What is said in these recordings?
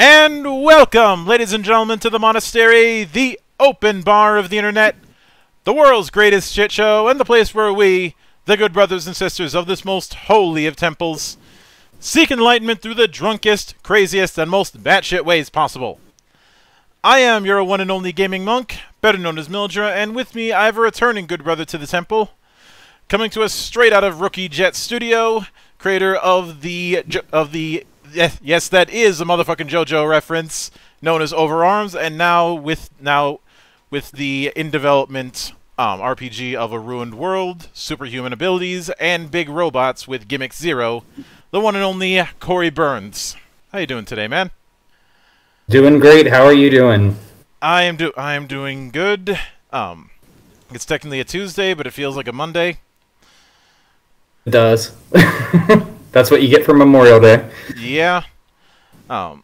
And welcome, ladies and gentlemen, to the monastery, the open bar of the internet, the world's greatest shit show, and the place where we, the good brothers and sisters of this most holy of temples, seek enlightenment through the drunkest, craziest, and most batshit ways possible. I am your one and only gaming monk, better known as Mildra, and with me I have a returning good brother to the temple, coming to us straight out of Rookie Jet Studio, creator of the yes, that is a motherfucking JoJo reference, known as Overarms, and now with the in development RPG of A Ruined World, Superhuman Abilities, and Big Robots with Gimmick Zero, the one and only Cory Burns. How you doing today, man? Doing great. How are you doing? I am doing good. It's technically a Tuesday, but it feels like a Monday. It does. That's what you get for Memorial Day. Yeah. Well,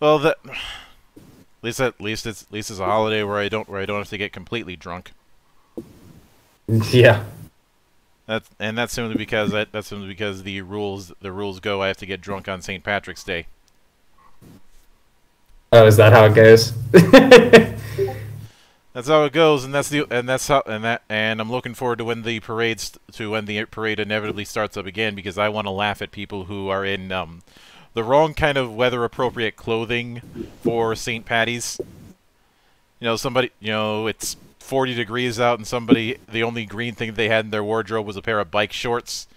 that at least it's a holiday where I don't have to get completely drunk. Yeah. That's simply because the rules go. I have to get drunk on St. Patrick's Day. Oh, is that how it goes? That's how it goes, and that's how I'm looking forward to when the parade inevitably starts up again, because I want to laugh at people who are in the wrong kind of weather appropriate clothing for St. Paddy's. You know, it's 40 degrees out, and somebody, the only green thing they had in their wardrobe was a pair of bike shorts.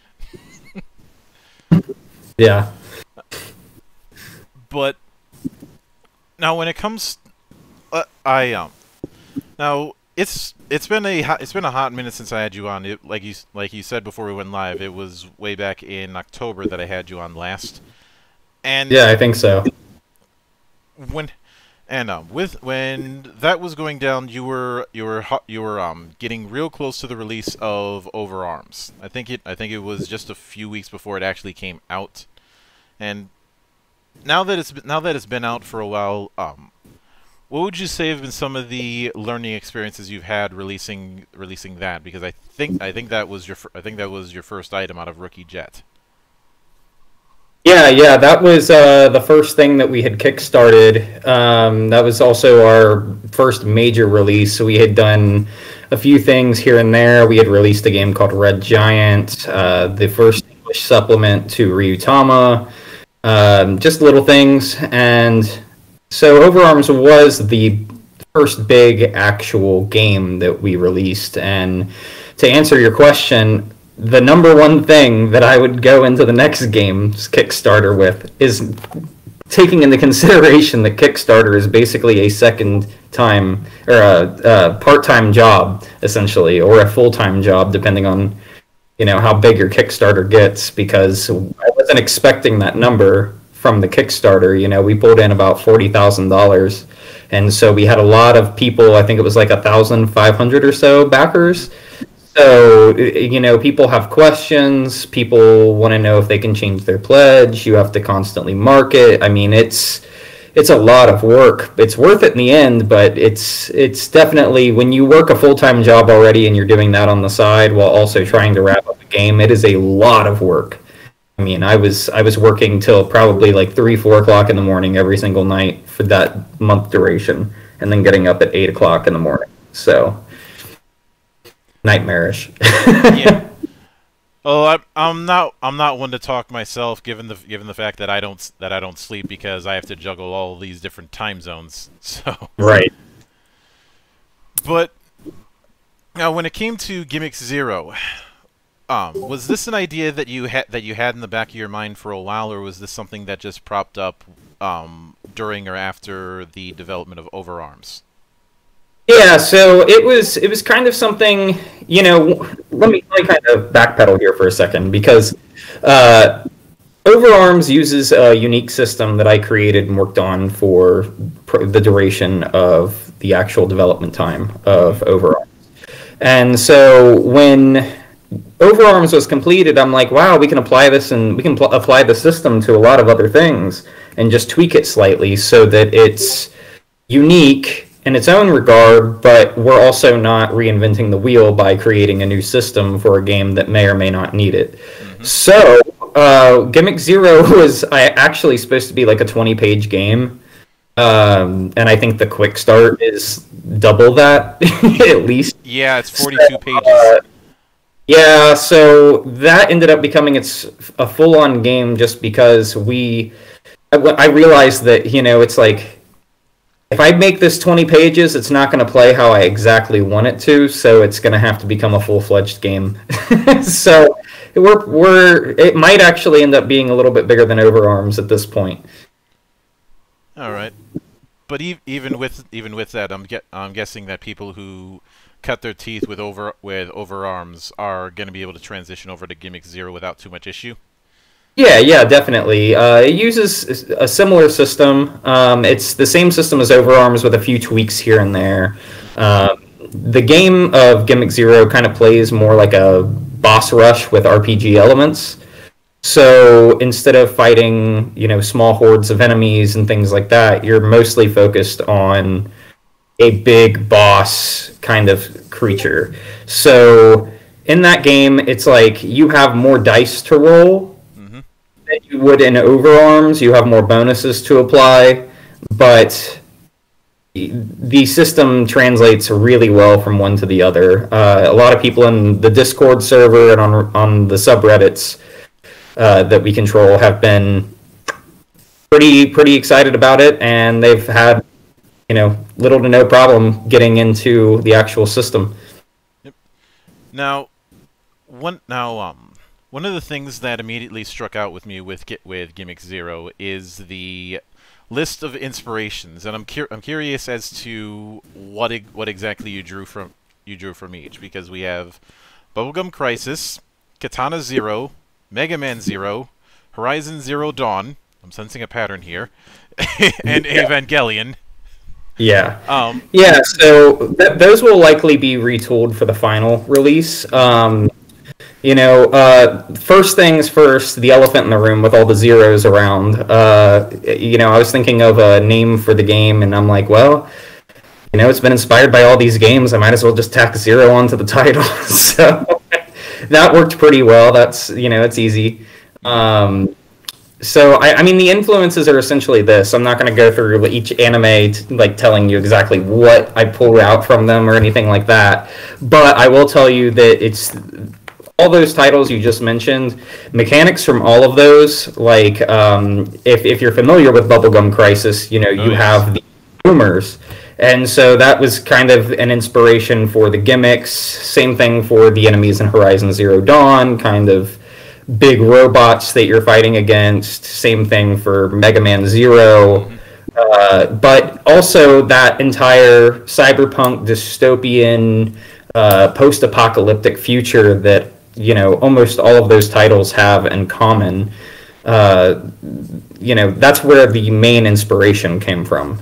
Yeah. But now when it comes, now it's been a hot minute since I had you on. It, like you said before we went live, it was way back in October that I had you on last. And yeah, I think so. When that was going down, you were getting real close to the release of Overarms. I think it was just a few weeks before it actually came out. And now that it's been out for a while, what would you say have been some of the learning experiences you've had releasing that? Because I think that was your first item out of Rookie Jet. Yeah, that was the first thing that we had kickstarted. That was also our first major release. So we had done a few things here and there. We had released a game called Red Giant, the first English supplement to Ryutama, just little things. And so Overarms was the first big actual game that we released, and to answer your question, the number one thing that I would go into the next game's Kickstarter with is taking into consideration that Kickstarter is basically a second-time, or a part-time job, essentially, or a full-time job, depending on, you know, how big your Kickstarter gets, because I wasn't expecting that number from the Kickstarter. You know, we pulled in about $40,000, and so we had a lot of people. I think it was like 1,500 or so backers. So, you know, people have questions. People want to know if they can change their pledge. You have to constantly market. I mean, it's a lot of work. It's worth it in the end, but it's definitely, when you work a full-time job already and you're doing that on the side while also trying to wrap up a game, it is a lot of work. I mean, I was working till probably like 3, 4 o'clock in the morning every single night for that month duration, and then getting up at 8 o'clock in the morning. So nightmarish. Yeah. Oh, I'm not one to talk myself, given the fact that I don't sleep because I have to juggle all these different time zones. So right. But now, when it came to Gimmick Zero, was this an idea that you had in the back of your mind for a while, or was this something that just propped up during or after the development of Overarms? Yeah, so it was kind of something, you know. Let me kind of backpedal here for a second, because Overarms uses a unique system that I created and worked on for the duration of the actual development time of Overarms, and so when Overarms was completed, I'm like, wow, we can apply this, and we can apply the system to a lot of other things and just tweak it slightly so that it's unique in its own regard, but we're also not reinventing the wheel by creating a new system for a game that may or may not need it. Mm-hmm. So Gimmick Zero was actually supposed to be like a 20-page game. And I think the quick start is double that, at least. Yeah, it's 42 pages. Yeah, so that ended up becoming a full-on game just because I realized that, you know, it's like, if I make this 20 pages, it's not going to play how I exactly want it to, so it's going to have to become a full-fledged game. So it might actually end up being a little bit bigger than Overarms at this point. All right, but even with that, I'm guessing that people who cut their teeth with Overarms are going to be able to transition over to Gimmick Zero without too much issue. Yeah, definitely. It uses a similar system. It's the same system as Overarms with a few tweaks here and there. The game of Gimmick Zero kind of plays more like a boss rush with RPG elements. So instead of fighting, you know, small hordes of enemies and things like that, you're mostly focused on a big boss kind of creature. So in that game, it's like you have more dice to roll than you would in Overarms. You have more bonuses to apply, but the system translates really well from one to the other. A lot of people in the Discord server and on the subreddits that we control have been pretty excited about it, and they've had, you know, little to no problem getting into the actual system. Yep. Now, one of the things that immediately struck out with me with Gimmick Zero is the list of inspirations, and I'm curious as to what exactly you drew from each, because we have Bubblegum Crisis, Katana Zero, Mega Man Zero, Horizon Zero Dawn, I'm sensing a pattern here, and Evangelion. Yeah. Yeah, so those will likely be retooled for the final release. You know, first things first, the elephant in the room with all the zeros around. You know, I was thinking of a name for the game, and I'm like, well, you know, it's been inspired by all these games, I might as well just tack zero onto the title, so... That worked pretty well. That's, you know, it's easy. So I mean, the influences are essentially this. I'm not going to go through each anime like telling you exactly what I pulled out from them or anything like that. But I will tell you that it's all those titles you just mentioned. Mechanics from all of those, like if you're familiar with Bubblegum Crisis, you know, you have the rumors. And so that was kind of an inspiration for the gimmicks. Same thing for the enemies in Horizon Zero Dawn, kind of big robots that you're fighting against. Same thing for Mega Man Zero. But also that entire cyberpunk, dystopian, post-apocalyptic future that, you know, almost all of those titles have in common. You know, that's where the main inspiration came from.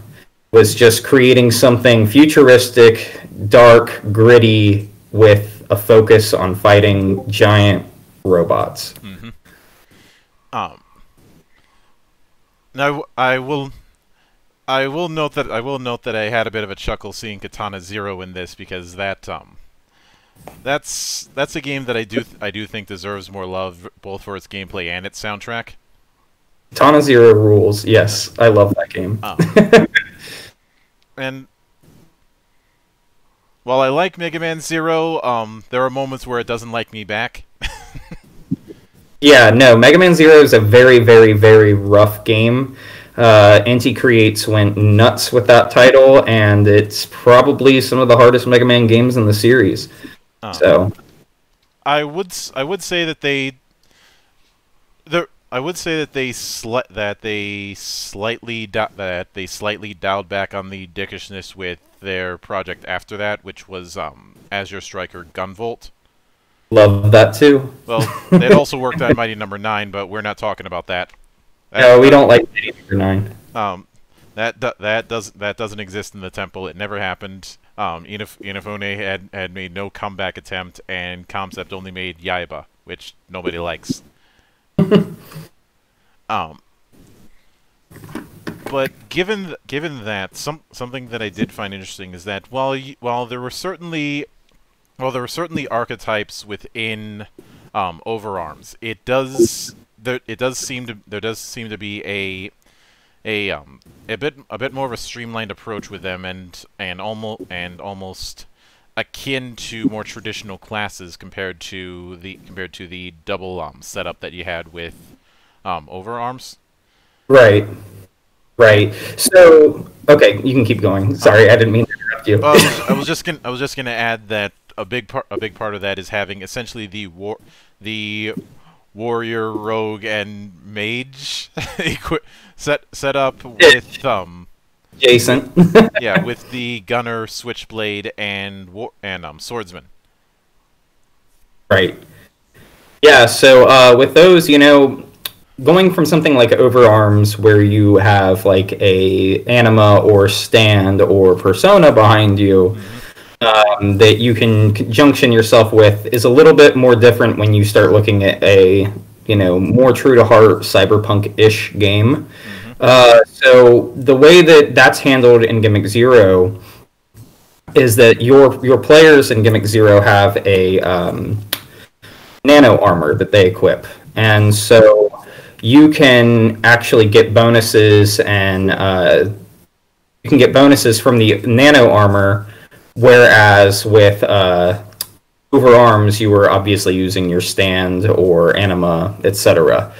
Was just creating something futuristic, dark, gritty, with a focus on fighting giant robots. Mm-hmm. Now I will note that I had a bit of a chuckle seeing Katana Zero in this, because that that's a game that I do think deserves more love, both for its gameplay and its soundtrack. Katana Zero rules. Yes, I love that game. And while I like Mega Man Zero, there are moments where it doesn't like me back. Yeah, no, Mega Man Zero is a very, very, very rough game. Anti Creates went nuts with that title, and it's probably some of the hardest Mega Man games in the series. So, I would say that they slightly dialed back on the dickishness with their project after that, which was Azure Striker Gunvolt. Love that too. Well, it also worked on Mighty No. 9, but we're not talking about that. No, we don't like Mighty No. 9. That doesn't exist in the temple. It never happened. Inafune had made no comeback attempt, and Concept only made Yaiba, which nobody likes. But given that, something that I did find interesting is that while there were certainly archetypes within Overarms, it does there does seem to be a bit more of a streamlined approach with them, and almost akin to more traditional classes compared to the double setup that you had with Overarms. Right. Right. So, okay, you can keep going. Sorry, I didn't mean to interrupt you. I was just gonna add that a big part of that is having essentially the warrior, rogue, and mage set up with Jason. Yeah, with the gunner, switchblade, and swordsman. Right. Yeah. So with those, you know, going from something like Overarms, where you have like a anima or stand or persona behind you, that you can junction yourself with, is a little bit more different when you start looking at a, you know, more true to heart cyberpunk-ish game. So the way that that's handled in Gimmick Zero is that your players in Gimmick Zero have a nano armor that they equip, and so you can actually get bonuses, and you can get bonuses from the nano armor, whereas with Overarms, you were obviously using your stand or anima, etc.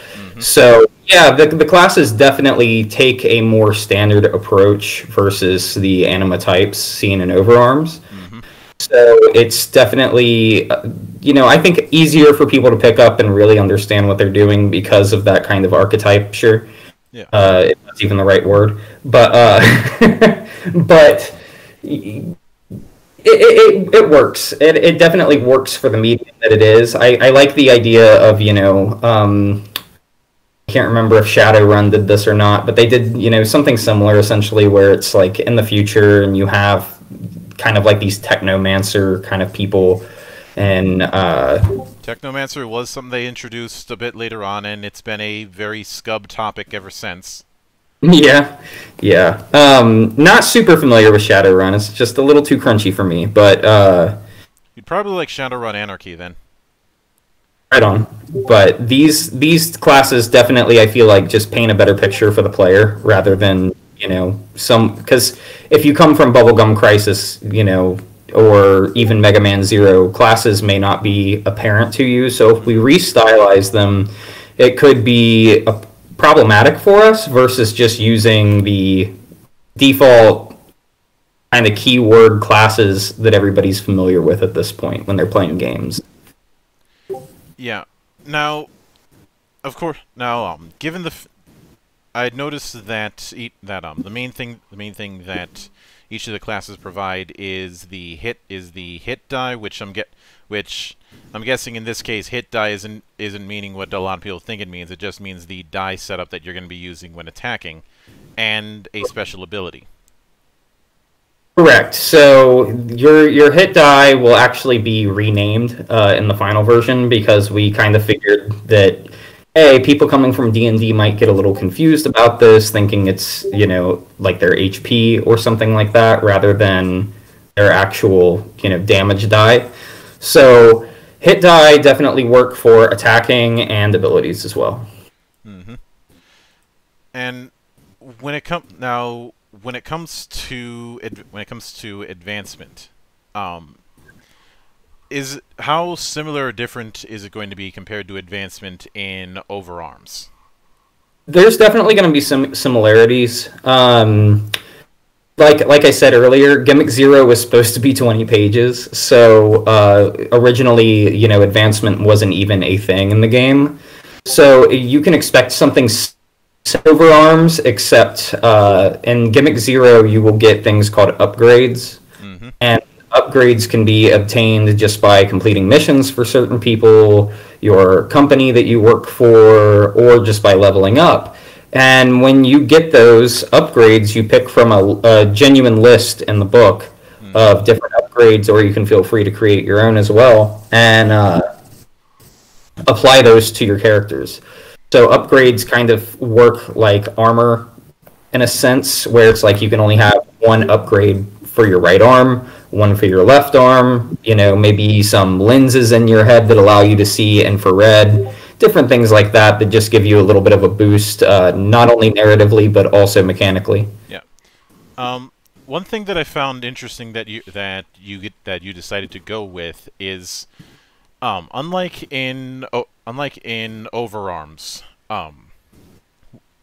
So yeah, the classes definitely take a more standard approach versus the anima types seen in Overarms. So it's definitely, you know, I think easier for people to pick up and really understand what they're doing because of that kind of archetype. Sure, yeah, if that's even the right word, but but it works. It definitely works for the medium that it is. I like the idea of, you know, I can't remember if Shadowrun did this or not, but they did, you know, something similar essentially, where it's like in the future and you have kind of like these technomancer kind of people, and technomancer was something they introduced a bit later on, and it's been a very scub topic ever since. Yeah, yeah. Not super familiar with Shadowrun. It's just a little too crunchy for me, but you'd probably like Shadowrun Anarchy then. Right on. But these classes definitely, I feel like, just paint a better picture for the player rather than, you know, because if you come from Bubblegum Crisis, you know, or even Mega Man Zero, classes may not be apparent to you. So if we restylize them, it could be problematic for us versus just using the default kind of keyword classes that everybody's familiar with at this point when they're playing games. Yeah. Now, of course, now given the I'd noticed that the main thing that each of the classes provide is the hit die, which I'm guessing in this case hit die isn't meaning what a lot of people think it means. It just means the die setup that you're going to be using when attacking, and a special ability. Correct. So your hit die will actually be renamed in the final version, because we kind of figured that, hey, people coming from D&D might get a little confused about this, thinking it's, you know, like their HP or something like that, rather than their actual, you know, damage die. So hit die definitely work for attacking and abilities as well. Mm-hmm. And when it comes to advancement, how similar or different is it going to be compared to advancement in Overarms? There's definitely going to be some similarities. Like I said earlier, Gimmick Zero was supposed to be 20 pages, so originally, you know, advancement wasn't even a thing in the game. So you can expect something Overarms, except in Gimmick Zero you will get things called upgrades, and upgrades can be obtained just by completing missions for certain people, your company that you work for, or just by leveling up. And when you get those upgrades, you pick from a genuine list in the book of different upgrades, or you can feel free to create your own as well, and apply those to your characters. So upgrades kind of work like armor in a sense, where it's like you can only have one upgrade for your right arm, one for your left arm, you know, maybe some lenses in your head that allow you to see infrared different things like that that just give you a little bit of a boost, not only narratively but also mechanically. Yeah. One thing that I found interesting that you decided to go with is, unlike in Overarms,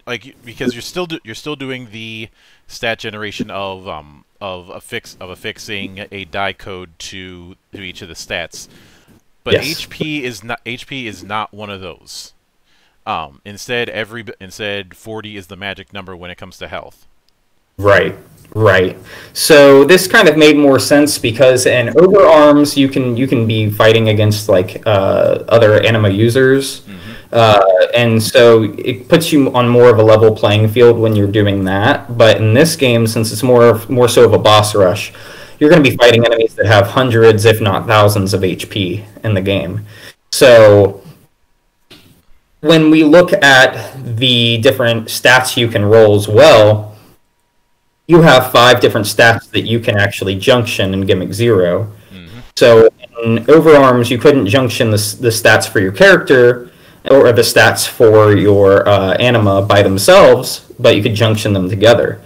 like, because you're still doing the stat generation of affixing a die code to each of the stats. But yes. HP is not one of those. Instead 40 is the magic number when it comes to health. Right, right. So this kind of made more sense because in Overarms you can be fighting against like other anima users, mm-hmm. And so it puts you on more of a level playing field when you're doing that. But in this game, since it's more so of a boss rush, you're going to be fighting enemies that have hundreds, if not thousands, of HP in the game. So when we look at the different stats you can roll as well, you have 5 different stats that you can actually junction in Gimmick Zero. Mm-hmm. So in Overarms, you couldn't junction the stats for your character or the stats for your anima by themselves, but you could junction them together.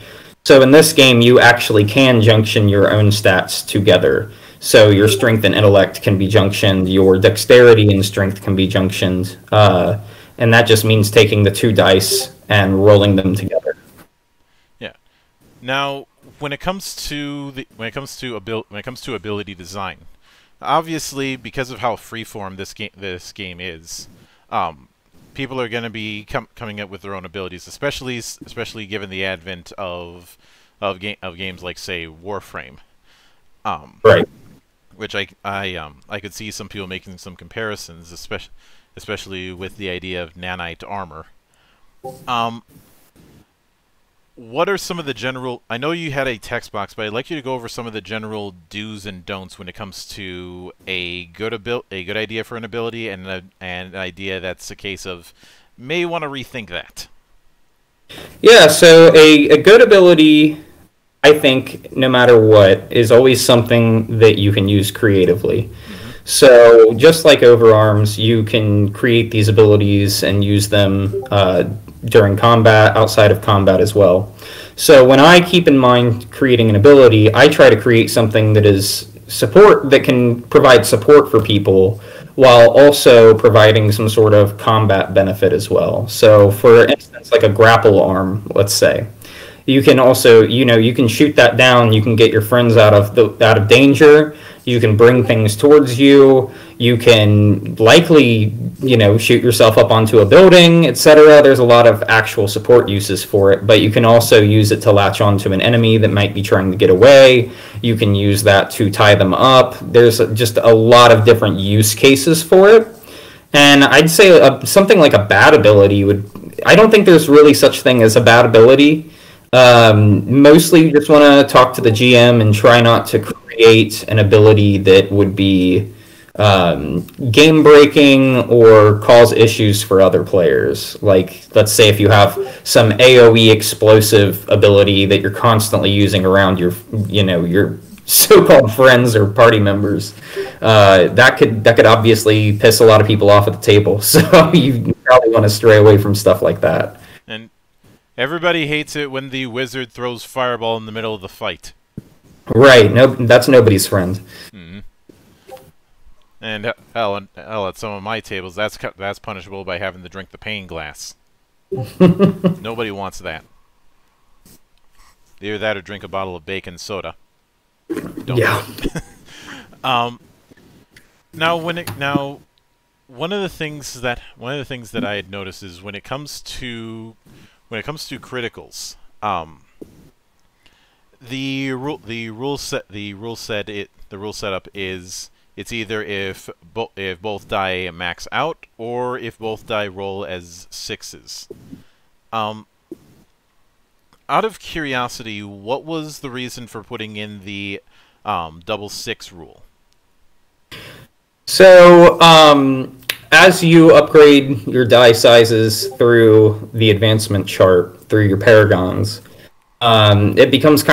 So in this game, you actually can junction your own stats together. So your strength and intellect can be junctioned, your dexterity and strength can be junctioned, and that just means taking the 2 dice and rolling them together. Yeah. Now, when it comes to ability design, obviously because of how freeform this game is, people are going to be coming up with their own abilities, especially given the advent of games like, say, Warframe, right? Which I could see some people making some comparisons, especially with the idea of nanite armor. What are some of the general? I know you had a text box, but I'd like you to go over some of the general do's and don'ts when it comes to a good idea for an ability, and an idea that's a case of may want to rethink that. Yeah, so a good ability, I think, no matter what, is always something that you can use creatively. Mm-hmm. So just like Overarms, you can create these abilities and use them during combat, outside of combat as well. So when I keep in mind creating an ability, I try to create something that is support, that can provide support for people while also providing some sort of combat benefit as well. So for instance, like a grapple arm, let's say. You can also, you can shoot that down, you can get your friends out of danger, you can bring things towards you, you can likely, shoot yourself up onto a building, etc. There's a lot of actual support uses for it, but you can also use it to latch onto an enemy that might be trying to get away. You can use that to tie them up. There's just a lot of different use cases for it. And I'd say something like a bad ability I don't think there's really such thing as a bad ability. Mostly you just want to talk to the GM and try not to create an ability that would be game-breaking or cause issues for other players. Like, let's say if you have some AoE explosive ability that you're constantly using around your so-called friends or party members, that could obviously piss a lot of people off at the table. So you probably want to stray away from stuff like that. And everybody hates it when the wizard throws fireball in the middle of the fight. Right. No, that's nobody's friend. Mm-hmm. And hell, at some of my tables, that's punishable by having to drink the pain glass. Nobody wants that. Either that or drink a bottle of bacon soda. Don't. Yeah. One of the things that I had noticed is when it comes to criticals, the rule setup is it's either if both die max out or if both die roll as 6s. Out of curiosity, what was the reason for putting in the double 6 rule? So as you upgrade your die sizes through the advancement chart, through your paragons, it becomes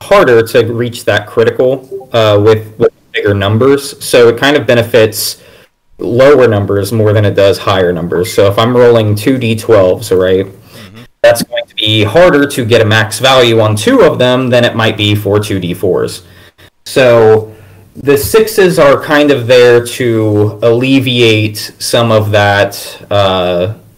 harder to reach that critical with bigger numbers. So it kind of benefits lower numbers more than it does higher numbers. So if I'm rolling 2d12s, right, that's going to be harder to get a max value on 2 of them than it might be for 2d4s. So the 6s are kind of there to alleviate some of that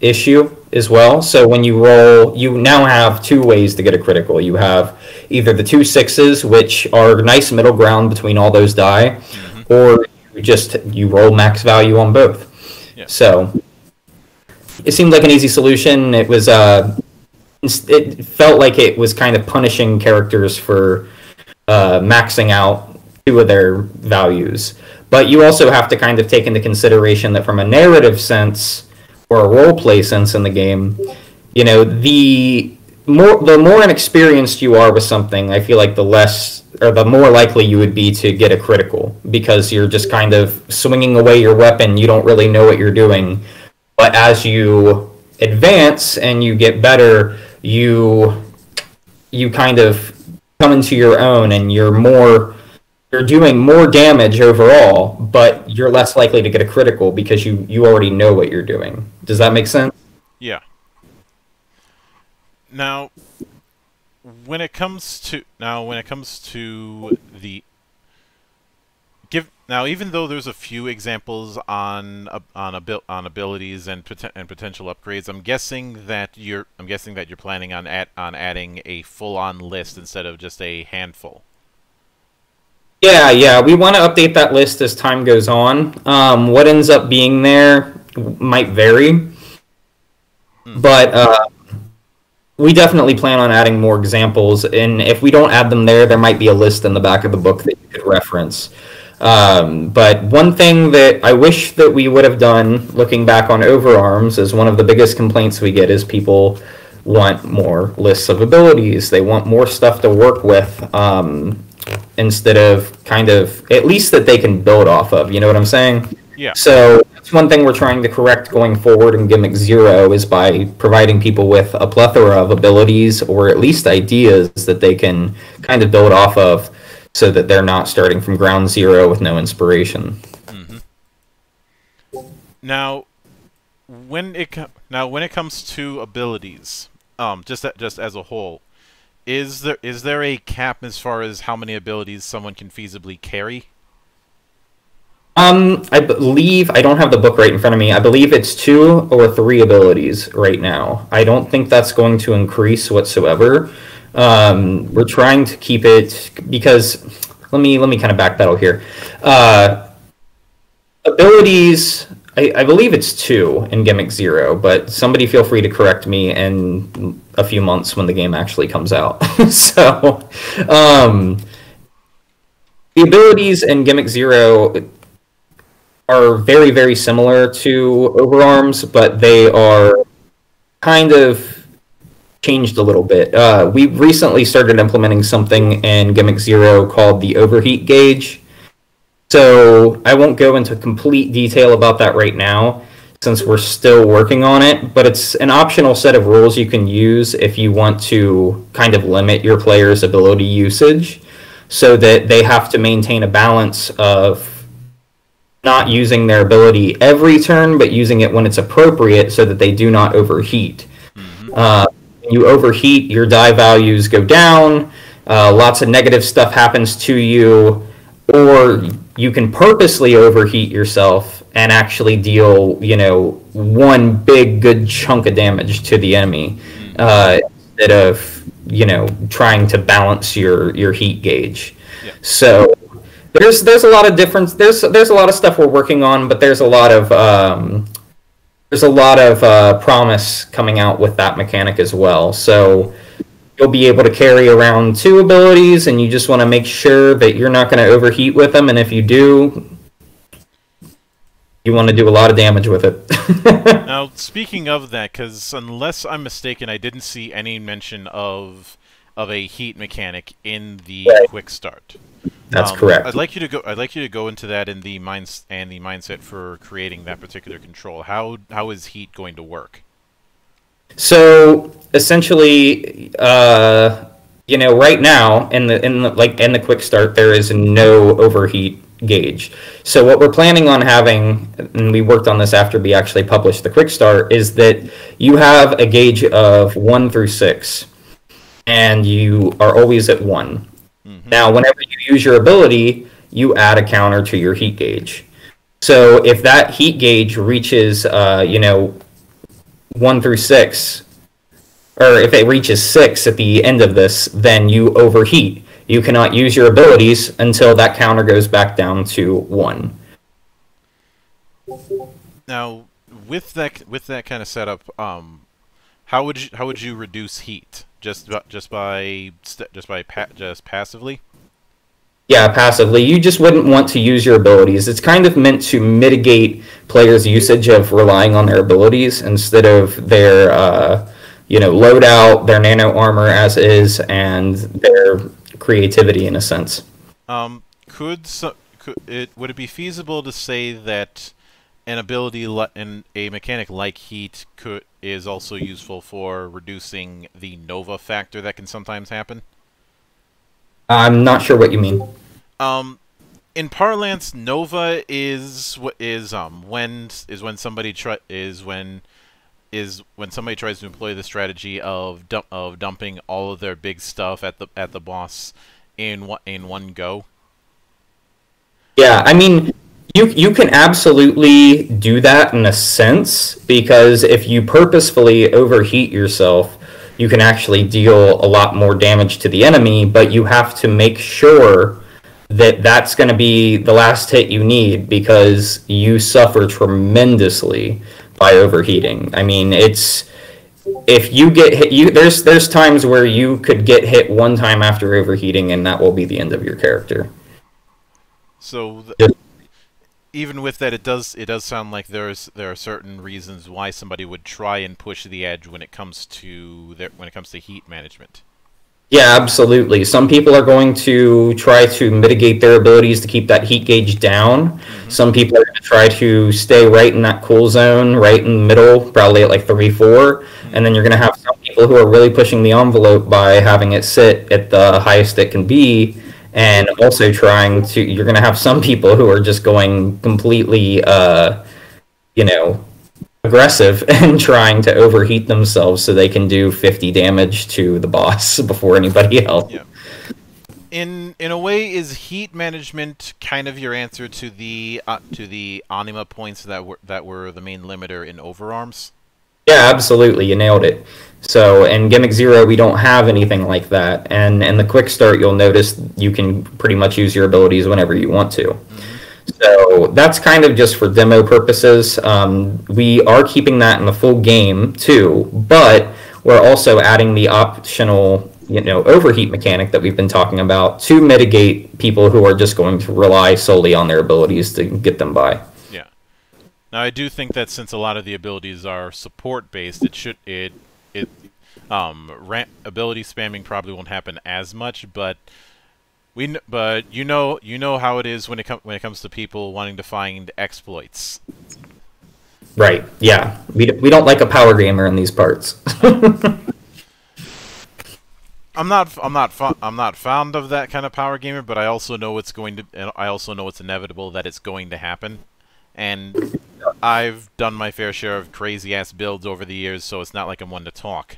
issue as well. So when you roll, you now have 2 ways to get a critical. You have either the 2 6s, which are nice middle ground between all those die, or you roll max value on both. Yeah. So it seemed like an easy solution. It was it felt like it was kind of punishing characters for maxing out 2 of their values. But you also have to kind of take into consideration that from a narrative sense or a roleplay sense in the game, you know, the more inexperienced you are with something, I feel like the less or the more likely you would be to get a critical, because you're just kind of swinging away your weapon. You don't really know what you're doing. But as you advance and you get better, you kind of come into your own, and you're doing more damage overall, but you're less likely to get a critical because you already know what you're doing. Does that make sense? Yeah. Now, when it comes to the Now, even though there's a few examples on abilities and potential upgrades, I'm guessing that you're planning on adding a full-on list instead of just a handful. Yeah, yeah, we want to update that list as time goes on. What ends up being there might vary, but we definitely plan on adding more examples. And if we don't add them there, there might be a list in the back of the book that you could reference. But one thing that I wish that we would have done, looking back on Overarms, is one of the biggest complaints we get is people want more lists of abilities. They want more stuff to work with, instead of kind of, at least that they can build off of, you know what I'm saying? Yeah. So that's one thing we're trying to correct going forward in Gimmick Zero, is by providing people with a plethora of abilities, or at least ideas that they can kind of build off of, so that they're not starting from ground zero with no inspiration. Now, when it comes to abilities, just as a whole, is there a cap as far as how many abilities someone can feasibly carry? I believe, I don't have the book right in front of me, I believe it's 2 or 3 abilities right now. I don't think that's going to increase whatsoever. We're trying to keep it, because let me kind of backpedal here. Abilities, I believe it's 2 in Gimmick Zero, but somebody feel free to correct me in a few months when the game actually comes out. So the abilities in Gimmick Zero are very, very similar to Overarms, but they are kind of changed a little bit. We recently started implementing something in Gimmick Zero called the overheat gauge. So I won't go into complete detail about that right now, since we're still working on it, but it's an optional set of rules you can use if you want to kind of limit your player's ability usage, so that they have to maintain a balance of not using their ability every turn, but using it when it's appropriate so that they do not overheat. You overheat, your die values go down, lots of negative stuff happens to you, or you can purposely overheat yourself and actually deal, you know, one big good chunk of damage to the enemy, instead of, you know, trying to balance your heat gauge. Yeah. So there's a lot of difference. There's a lot of stuff we're working on, but there's a lot of promise coming out with that mechanic as well. So you'll be able to carry around 2 abilities, and you just want to make sure that you're not going to overheat with them. And if you do, you want to do a lot of damage with it. Now, speaking of that, because unless I'm mistaken, I didn't see any mention of a heat mechanic in the quick start. That's correct. I'd like you to go into that in the mindset for creating that particular control. How is heat going to work? So essentially, you know, right now in the like in the quick start, there is no overheat gauge. So what we're planning on having, and we worked on this after we actually published the quick start, is that you have a gauge of 1 through 6, and you are always at 1. Mm-hmm. Now, whenever you use your ability, you add a counter to your heat gauge. So if that heat gauge reaches, 1 through 6, or if it reaches 6 at the end of this, then you overheat. You cannot use your abilities until that counter goes back down to 1. Now, with that kind of setup, how would you reduce heat? Just passively? Yeah, passively. You just wouldn't want to use your abilities. It's kind of meant to mitigate players' usage of relying on their abilities instead of their loadout, their nano armor as is, and their creativity in a sense. Would it be feasible to say that an ability and a mechanic like heat is also useful for reducing the Nova factor that can sometimes happen? I'm not sure what you mean. In parlance, Nova is when somebody tries to employ the strategy of dumping all of their big stuff at the boss in one go. Yeah, I mean, you can absolutely do that in a sense, because if you purposefully overheat yourself, you can actually deal a lot more damage to the enemy, but you have to make sure that that's going to be the last hit you need, because you suffer tremendously by overheating. I mean, it's, if you get hit, there's times where you could get hit one time after overheating, and that will be the end of your character. So even with that, it does sound like there are certain reasons why somebody would try and push the edge when it comes to heat management. Yeah, absolutely. Some people are going to try to mitigate their abilities to keep that heat gauge down. Mm-hmm. Some people are going to try to stay right in that cool zone, right in the middle, probably at like 3-4. Mm-hmm. And then you're going to have some people who are really pushing the envelope by having it sit at the highest it can be. And also you're going to have some people who are just going completely, aggressive and trying to overheat themselves so they can do 50 damage to the boss before anybody else. Yeah. In a way, is heat management kind of your answer to the anima points that were the main limiter in Overarms? Yeah, absolutely. You nailed it. So in Gimmick Zero, we don't have anything like that, and in the quick start, you'll notice you can pretty much use your abilities whenever you want to. Mm-hmm. So that's kind of just for demo purposes. We are keeping that in the full game too, but we're also adding the optional, overheat mechanic that we've been talking about to mitigate people who are just going to rely solely on their abilities to get them by. Yeah. Now I do think that since a lot of the abilities are support based, ability spamming probably won't happen as much, but. But you know how it is when it comes to people wanting to find exploits. Right. Yeah. We don't like a power gamer in these parts. I'm not fond of that kind of power gamer, but I also know it's inevitable that it's going to happen. And I've done my fair share of crazy ass builds over the years, so it's not like I'm one to talk.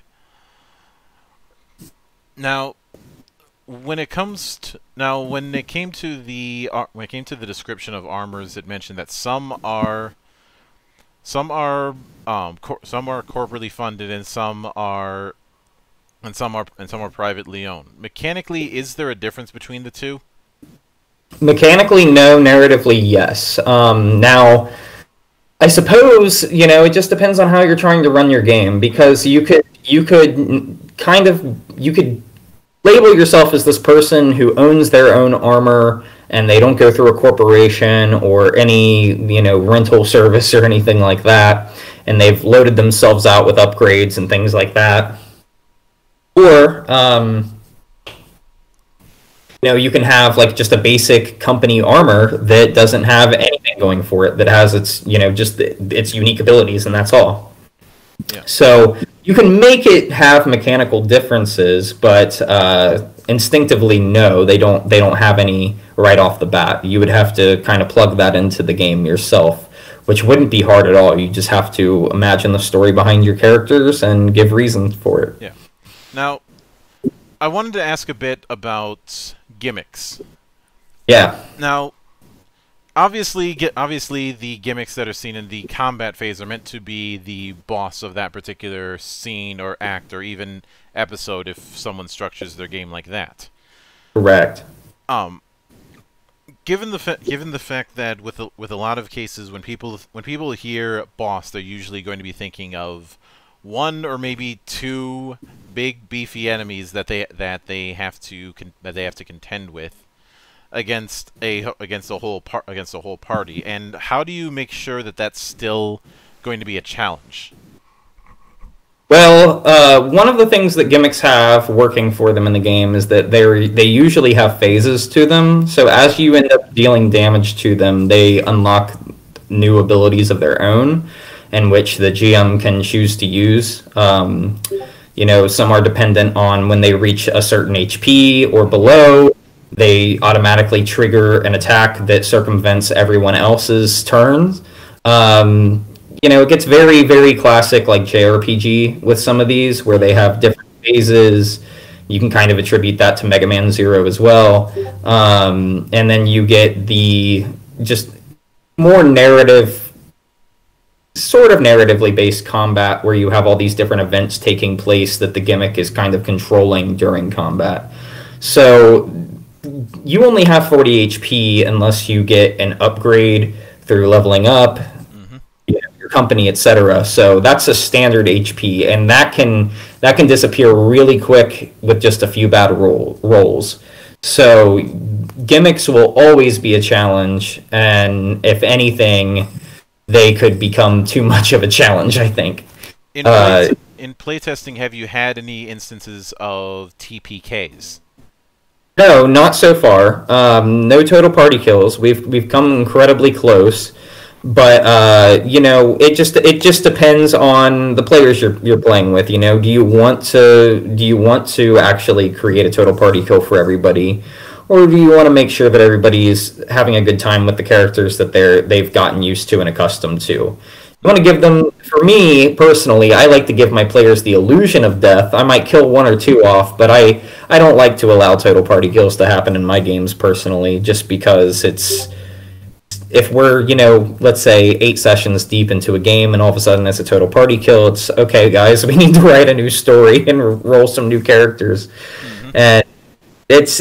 Now, when it came to the description of armors, it mentioned that some are corporately funded and some are privately owned. Mechanically, is there a difference between the two? Mechanically, no. Narratively, yes. Now, I suppose it just depends on how you're trying to run your game, because you could label yourself as this person who owns their own armor, and they don't go through a corporation or any, rental service or anything like that, and they've loaded themselves out with upgrades and things like that. Or, you can have, like, just a basic company armor that doesn't have anything going for it, that has its, just its unique abilities, and that's all. Yeah. So You can make it have mechanical differences, but instinctively, no, they don't have any right off the bat. You would have to kind of plug that into the game yourself, which wouldn't be hard at all. You just have to imagine the story behind your characters and give reasons for it. Yeah. Now, I wanted to ask a bit about gimmicks. Yeah. Now, obviously, the gimmicks that are seen in the combat phase are meant to be the boss of that particular scene or act or even episode if someone structures their game like that. Correct. Given the fact that with a lot of cases when people hear boss, they're usually going to be thinking of one or maybe two big beefy enemies that they have to contend with against a whole party. And how do you make sure that that's still going to be a challenge? Well, one of the things that gimmicks have working for them in the game is that they usually have phases to them. So as you end up dealing damage to them, they unlock new abilities of their own, in which the GM can choose to use. You know, some are dependent on when they reach a certain HP or below. They automatically trigger an attack that circumvents everyone else's turns. You know, it gets very, very classic, like JRPG with some of these, where they have different phases. You can kind of attribute that to Mega Man Zero as well. And then you get the just more narrative, sort of narratively based combat, where you have all these different events taking place that the gimmick is kind of controlling during combat. So you only have 40 HP unless you get an upgrade through leveling up, you know, your company, etc. So that's a standard HP, and that can disappear really quick with just a few battle rolls. So gimmicks will always be a challenge, and if anything, they could become too much of a challenge, I think. In playtesting, have you had any instances of TPKs? No, not so far. No total party kills. We've come incredibly close, but you know, it just depends on the players you're playing with. You know, do you want to actually create a total party kill for everybody, or do you want to make sure that everybody is having a good time with the characters that they've gotten used to and accustomed to? You want to give them. For me personally, I like to give my players the illusion of death. I might kill one or two off, but I don't like to allow total party kills to happen in my games personally, just because it's, if we're, you know, let's say 8 sessions deep into a game and all of a sudden it's a total party kill, it's, okay guys, we need to write a new story and roll some new characters. And it's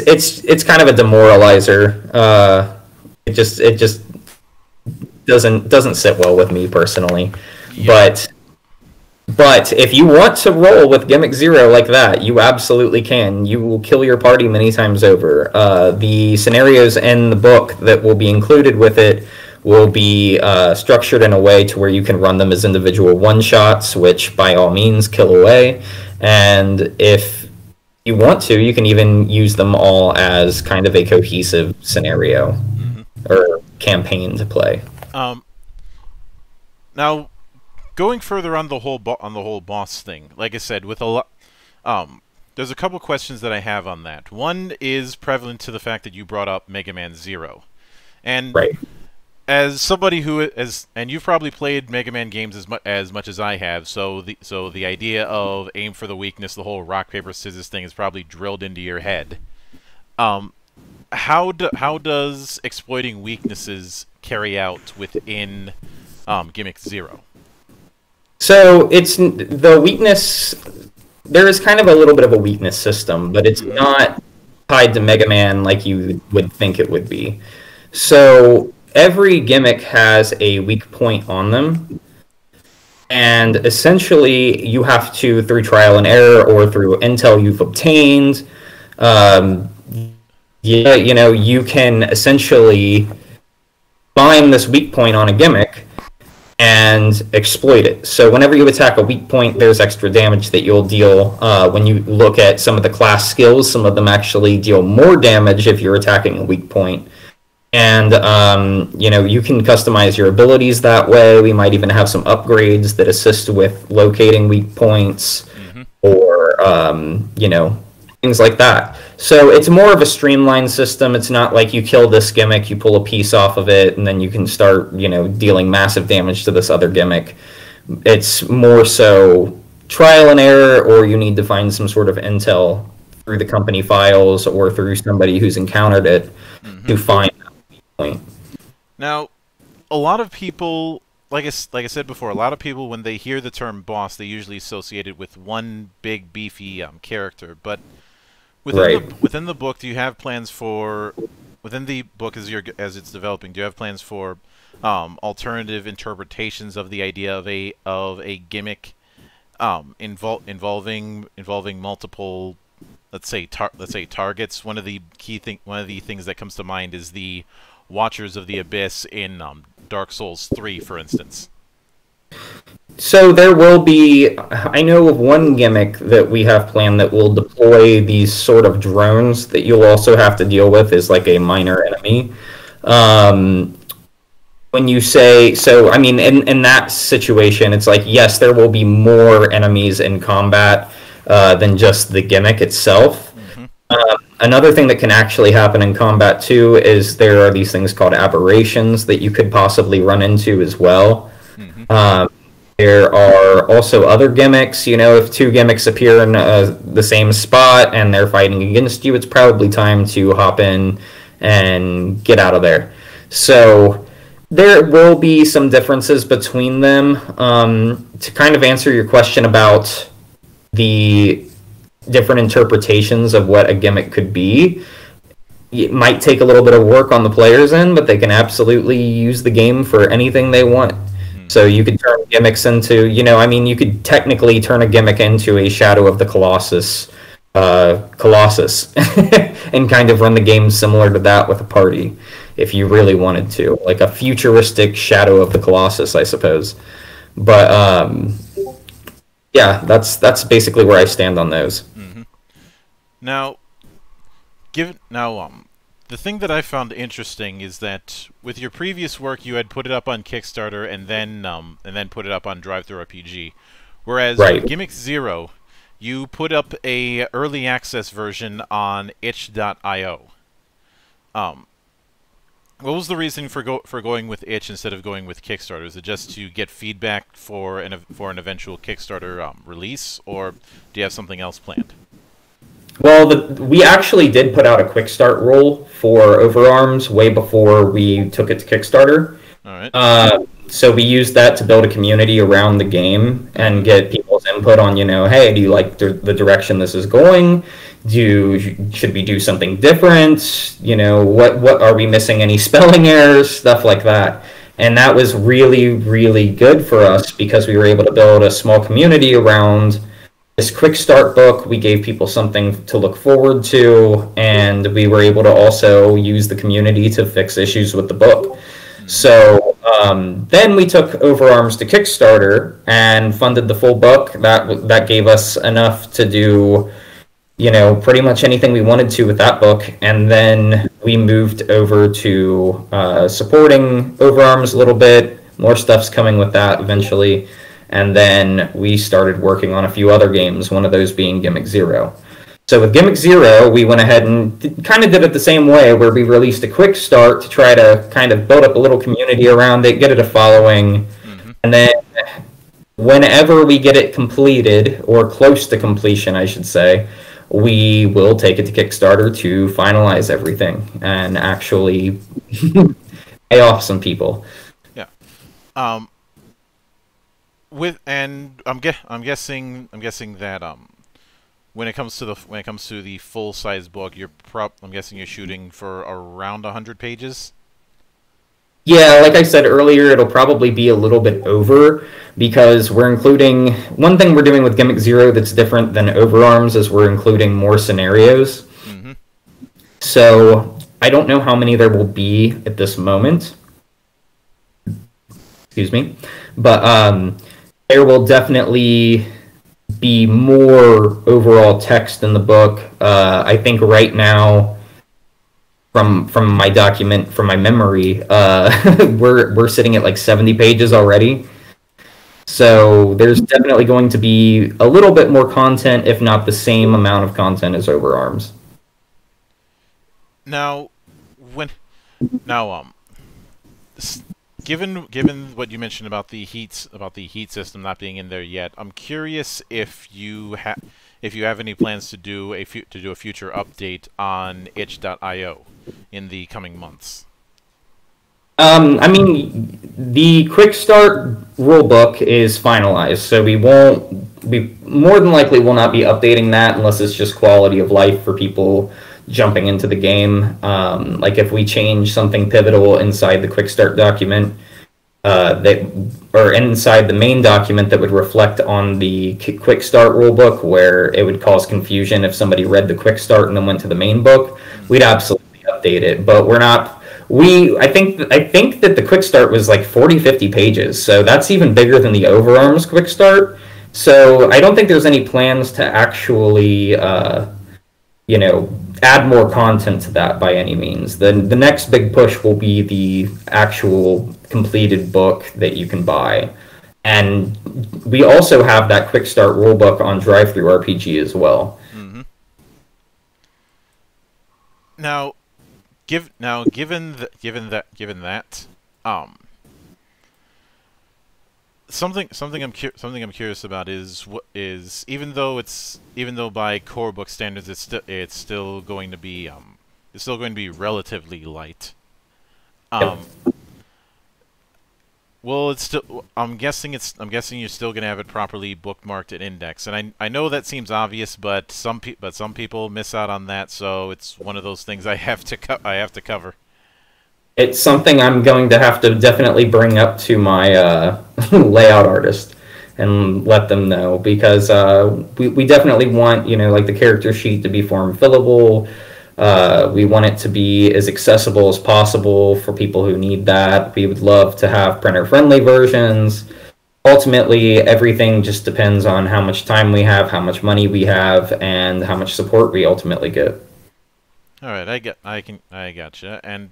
kind of a demoralizer. It just doesn't sit well with me personally. Yeah. But if you want to roll with Gimmick Zero like that, you absolutely can. You will kill your party many times over. The scenarios in the book that will be included with it will be structured in a way to where you can run them as individual one-shots, which by all means kill away. And if you want to, you can even use them all as kind of a cohesive scenario or campaign to play. Now, going further on the whole boss thing, like I said, with a lot, there's a couple questions that I have on that. One is prevalent to the fact that you brought up Mega Man Zero, and right. As somebody who is, and you've probably played Mega Man games as much as I have, so the idea of aim for the weakness, the whole rock paper scissors thing, is probably drilled into your head. How does exploiting weaknesses carry out within Gimmick Zero? So it's the weakness. There is kind of a little bit of a weakness system, but it's not tied to Mega Man like you would think it would be. So every gimmick has a weak point on them, and essentially you have to, through trial and error or through intel you've obtained, you know, you can essentially find this weak point on a gimmick and exploit it. So whenever you attack a weak point, there's extra damage that you'll deal. When you look at some of the class skills, some of them actually deal more damage if you're attacking a weak point. And, you know, you can customize your abilities that way. We might even have some upgrades that assist with locating weak points or, you know, things like that. So it's more of a streamlined system. It's not like you kill this gimmick, you pull a piece off of it, and then you can start, you know, dealing massive damage to this other gimmick. It's more so trial and error, or you need to find some sort of intel through the company files or through somebody who's encountered it to find point. Now, a lot of people, like I said before, a lot of people, when they hear the term boss, they usually associate it with one big, beefy character. But within, within the book, do you have plans for, within the book as it's developing, do you have plans for alternative interpretations of the idea of a gimmick involving multiple, let's say targets? One of the things that comes to mind is the Watchers of the Abyss in Dark Souls 3, for instance. So there will be, I know of one gimmick that we have planned that will deploy these sort of drones that you'll also have to deal with as like a minor enemy. When you say, so I mean, in that situation, it's like, yes, there will be more enemies in combat than just the gimmick itself. Another thing that can actually happen in combat too is there are these things called aberrations that you could possibly run into as well. There are also other gimmicks. You know, if two gimmicks appear in the same spot and they're fighting against you, it's probably time to hop in and get out of there. So there will be some differences between them. To kind of answer your question about the different interpretations of what a gimmick could be, it might take a little bit of work on the player's end, but they can absolutely use the game for anything they want. So you could turn gimmicks into, you know, I mean, you could technically turn a gimmick into a Shadow of the Colossus, and kind of run the game similar to that with a party, if you really wanted to. Like a futuristic Shadow of the Colossus, I suppose. But, yeah, that's basically where I stand on those. Now, the thing that I found interesting is that with your previous work, you had put it up on Kickstarter and then put it up on DriveThruRPG, whereas Gimmick Zero, you put up a early access version on itch.io. What was the reason for going with itch instead of going with Kickstarter? Is it just to get feedback for an eventual Kickstarter release, or do you have something else planned? Well, we actually did put out a quick start rule for Overarms way before we took it to Kickstarter. All right. So we used that to build a community around the game and get people's input on, you know, hey, do you like the direction this is going? Should we do something different? You know, what are we missing? Any spelling errors? Stuff like that. And that was really, really good for us because we were able to build a small community around this quick start book. We gave people something to look forward to, and we were able to also use the community to fix issues with the book. So then we took Overarms to Kickstarter and funded the full book. That gave us enough to do, you know, pretty much anything we wanted to with that book. And then we moved over to supporting Overarms a little bit. More stuff's coming with that eventually. And then we started working on a few other games, one of those being Gimmick Zero. So with Gimmick Zero, we went ahead and kind of did it the same way, where we released a quick start to try to kind of build up a little community around it, get it a following, and then whenever we get it completed, or close to completion, I should say, we will take it to Kickstarter to finalize everything and actually pay off some people. Yeah. I'm guessing that When it comes to the full size book, I'm guessing you're shooting for around 100 pages. Yeah, like I said earlier, it'll probably be a little bit over because we're including, one thing we're doing with Gimmick Zero that's different than Overarms is we're including more scenarios. So I don't know how many there will be at this moment. Excuse me, but there will definitely be more overall text in the book. I think right now from my document, from my memory, we're sitting at like 70 pages already. So there's definitely going to be a little bit more content, if not the same amount of content as Overarms. Now, given what you mentioned about the heat system not being in there yet, I'm curious if you have any plans to do a future update on itch.io in the coming months. I mean, the quick start rulebook is finalized, so we more than likely will not be updating that unless it's just quality of life for people jumping into the game. Like if we change something pivotal inside the quick start document, or inside the main document, that would reflect on the quick start rulebook, where it would cause confusion if somebody read the quick start and then went to the main book. We'd absolutely update it, but we're not. I think that the quick start was like 40-50 pages, so that's even bigger than the Overarms quick start. So I don't think there's any plans to actually, you know, add more content to that by any means. The next big push will be the actual completed book that you can buy, and we also have that quick start rulebook on DriveThruRPG as well. Mm-hmm. Given that, something I'm curious about is what is, even though by core book standards it's still going to be relatively light. Well, it's still, I'm guessing you're still going to have it properly bookmarked and indexed. And I know that seems obvious, but some people miss out on that, so it's one of those things I have to cover. It's something I'm going to have to definitely bring up to my layout artist and let them know, because we definitely want, you know, like the character sheet to be form fillable. We want it to be as accessible as possible for people who need that. We would love to have printer-friendly versions. Ultimately, everything just depends on how much time we have, how much money we have, and how much support we ultimately get. All right, I gotcha, and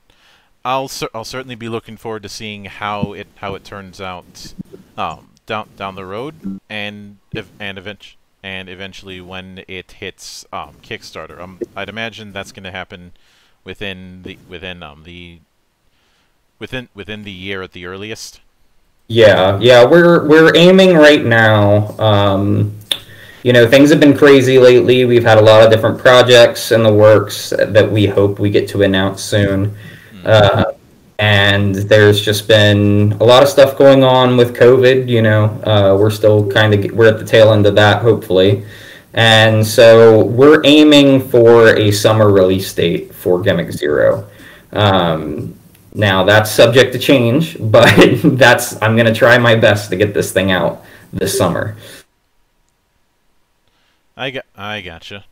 I'll certainly be looking forward to seeing how it turns out down the road, and eventually when it hits Kickstarter. I'd imagine that's going to happen within the year at the earliest. Yeah, we're aiming right now. You know, things have been crazy lately. We've had a lot of different projects in the works that we hope we get to announce soon. Mm-hmm. And there's just been a lot of stuff going on with COVID, you know. We're at the tail end of that, hopefully. And so we're aiming for a summer release date for Gimmick Zero. Now, that's subject to change, but I'm going to try my best to get this thing out this summer. I gotcha.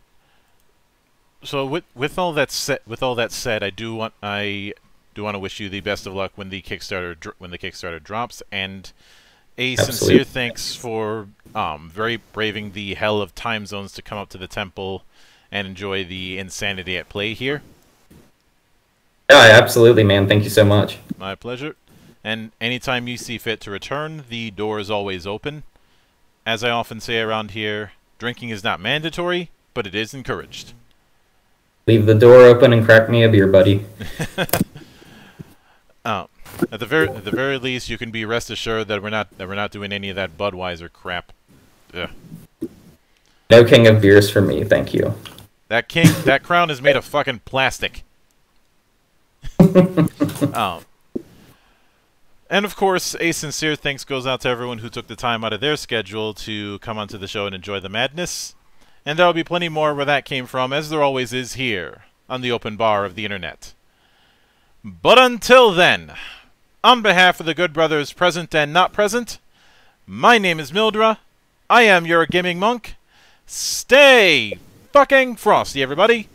So with all that said, I do want to wish you the best of luck when the Kickstarter drops, and a sincere thanks for braving the hell of time zones to come up to the temple and enjoy the insanity at play here. Yeah, absolutely, man. Thank you so much. My pleasure. And anytime you see fit to return, the door is always open. As I often say around here, drinking is not mandatory, but it is encouraged. Leave the door open and crack me a beer, buddy. At the very least, you can be rest assured that we're not doing any of that Budweiser crap. Ugh. No king of beers for me, thank you. That crown is made of fucking plastic. And of course, a sincere thanks goes out to everyone who took the time out of their schedule to come onto the show and enjoy the madness. And there'll be plenty more where that came from, as there always is here on the open bar of the internet. But until then, on behalf of the good brothers present and not present, my name is Mildra. I am your gaming monk. Stay fucking frosty, everybody.